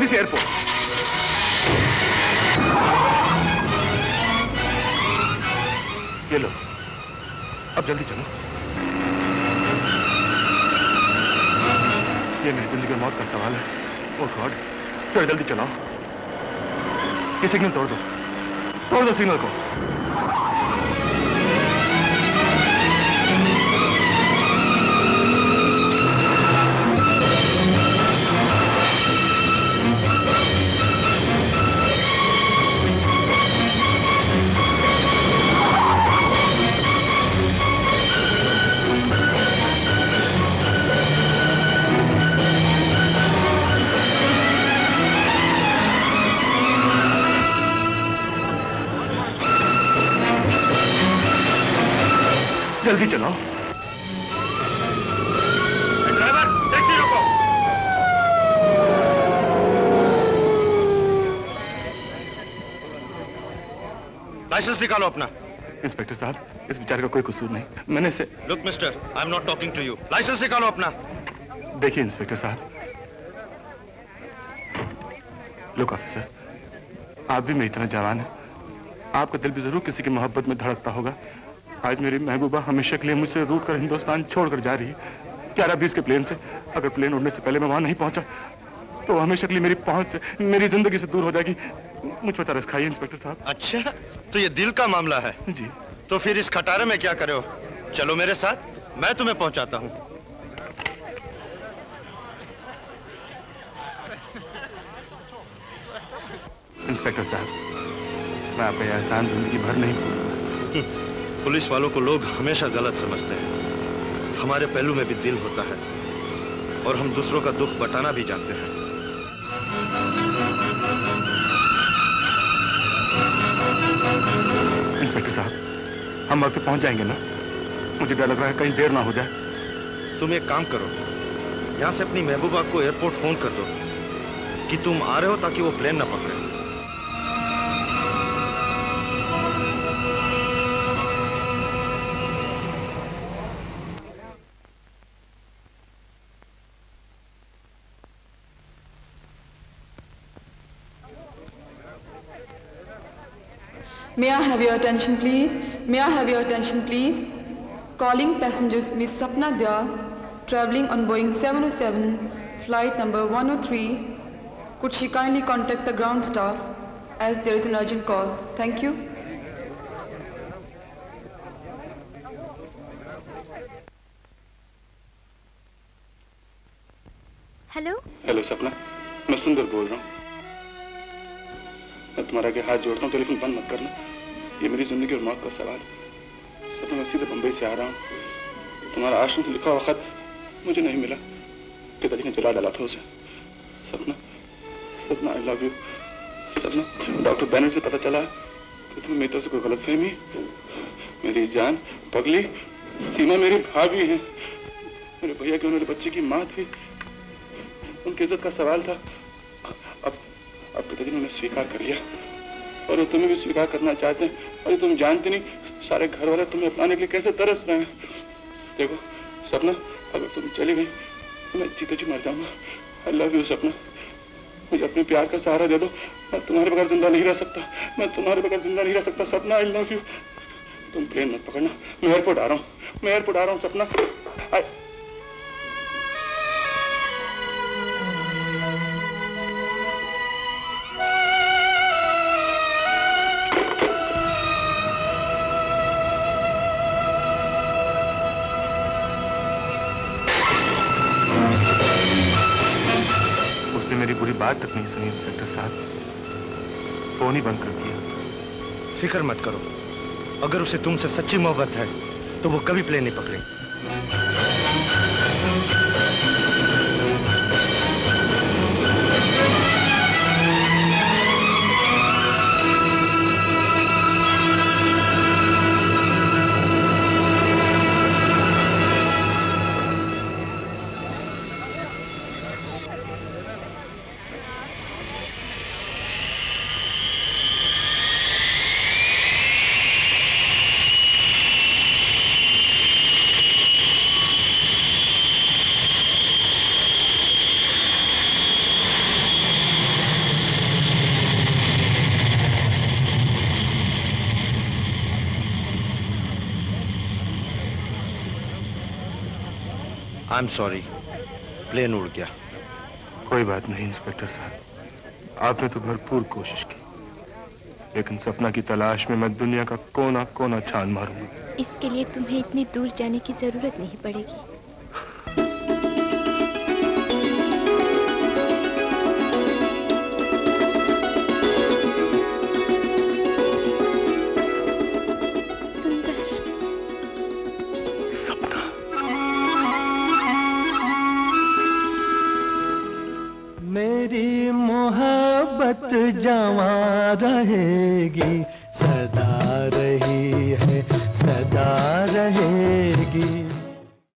on this airport. ये लो, अब जल्दी चलो। ये मेरी जिंदगी मौत का सवाल है। ओह गॉड, फिर जल्दी चलाओ। ये सिग्नल तोड़ दो सिग्नल को। जल्दी चलाओ। ड्राइवर टैक्सी रोको। लाइसेंस निकालो अपना। इंस्पेक्टर साहब, इस बेचारे का कोई कसूर नहीं। मैंने इसे look mister, I am not talking to you. License निकालो अपना। देखिए इंस्पेक्टर साहब, लुक ऑफिसर, आप भी मैं इतना जवान है, आपका दिल भी जरूर किसी की मोहब्बत में धड़कता होगा। आज मेरी महबूबा हमेशा के लिए मुझसे रूट कर हिंदुस्तान छोड़कर जा रही है 11:20 के प्लेन से। अगर प्लेन उड़ने से पहले मैं वहां नहीं पहुंचा तो हमेशा के लिए मेरी पहुंच से, मेरी जिंदगी से दूर हो जाएगी। मुझ पर तरस खाइए इंस्पेक्टर साहब। अच्छा, तो ये दिल का मामला है जी। तो फिर इस खटारे में क्या करे हो, चलो मेरे साथ, मैं तुम्हें पहुंचाता हूँ। इंस्पेक्टर साहब, मैं आपका एहसान जिंदगी भर नहीं। पुलिस वालों को लोग हमेशा गलत समझते हैं। हमारे पहलू में भी दिल होता है और हम दूसरों का दुख बटाना भी जानते हैं। इंस्पेक्टर साहब, हम वक्त पहुंच जाएंगे ना? मुझे डर लग रहा है कहीं देर ना हो जाए। तुम एक काम करो, यहां से अपनी महबूबा को एयरपोर्ट फोन कर दो कि तुम आ रहे हो, ताकि वो प्लेन ना पकड़े। May I have your attention, please? May I have your attention, please? Calling passengers Miss Sapna Dya, traveling on Boeing 707, flight number 103. Could she kindly contact the ground staff, as there is an urgent call? Thank you. Hello. Hello, Sapna. मैं सुंदर बोल रहा हूँ। मैं तुम्हारा के हाथ जोड़ता हूँ, टेलीफोन बंद मत करना। ये मेरी जिंदगी और मौत का सवाल है। सपना, मैं सीधे बंबई से आ रहा हूँ। तुम्हारा आश्रम से लिखा हुआ खत मुझे नहीं मिला। पिताजी ने जला डाला था उसे। Sapna, Sapna, I love you. Sapna, doctor Banner से पता चला कि तुम्हें मेरी तरफ से कोई गलतफहमी। मेरी जान पगली, सीमा मेरी भाभी है। मेरे भैया के उन्होंने बच्चे की माँ थी। उनकी इज्जत का सवाल था। अब पिताजी ने उन्हें स्वीकार कर लिया और वो तुम्हें भी स्वीकार करना चाहते हैं। और तुम जानते नहीं, सारे घर वाले तुम्हें अपनाने के लिए कैसे तरस रहे हैं। देखो सपना, अगर तुम चली गई तो मैं जीते जी मर जाऊंगा। आई लव यू सपना। मुझे अपने प्यार का सहारा दे दो। मैं तुम्हारे बगैर जिंदा नहीं रह सकता। मैं तुम्हारे बगैर जिंदा नहीं रह सकता सपना। I love you. तुम प्लेन मत पकड़ना। मैं एयरपोर्ट आ रहा हूँ। मैं एयरपोर्ट आ रहा हूँ सपना। बात तक नहीं सुनी इंस्पेक्टर साहब। फोन ही बंद कर दिया। फिक्र मत करो, अगर उसे तुमसे सच्ची मोहब्बत है तो वो कभी प्लेन नहीं आई एम सॉरी, प्लेन उड़ गया। कोई बात नहीं इंस्पेक्टर साहब, आपने तो भरपूर कोशिश की, लेकिन सपना की तलाश में मैं दुनिया का कोना कोना छान मारूंगा। इसके लिए तुम्हें इतनी दूर जाने की जरूरत नहीं पड़ेगी। जावा रहेगी सदा रही है, सदा रहे